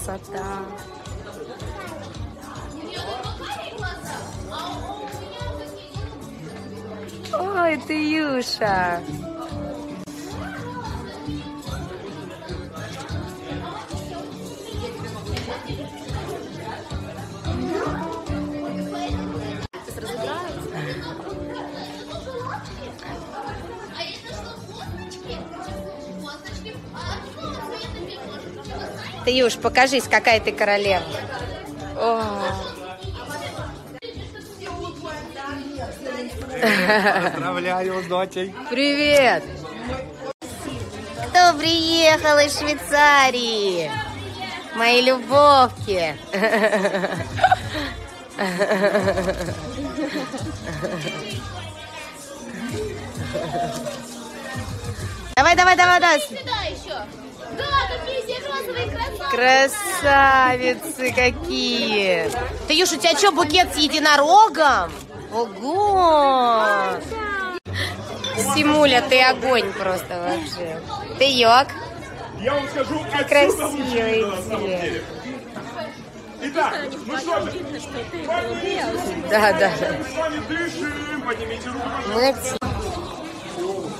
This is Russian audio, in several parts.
Красота! Ой, ты Юша! Ты, Юш, покажись, какая ты королева. О. Поздравляю с дочей. Привет. Кто приехал из Швейцарии? Мои любовки. Давай, давай, давай, давай. Да, какие все розовые красавицы. Красавицы какие. Ты, Юш, у тебя что, букет с единорогом? Ого! Симуля, ты огонь просто вообще. Ты йог. Я вам скажу, красивый цвет. Итак, ну что же. Да, да.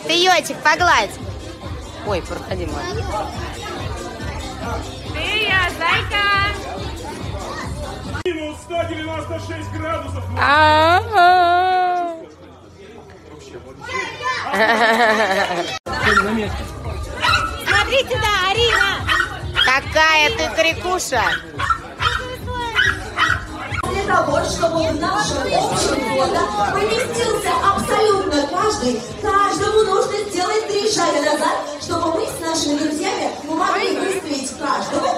Ты, Йочек, погладь. Ой, проходи, мама. Ты, я, зайка. Минус 196 градусов. Смотрите, да, Арина. Какая ты крикуша. Для того, чтобы в нашем общем года поместился абсолютно каждый, каждому нужно сделать 3 шага назад, чтобы мы с нашими друзьями могли выставить каждого.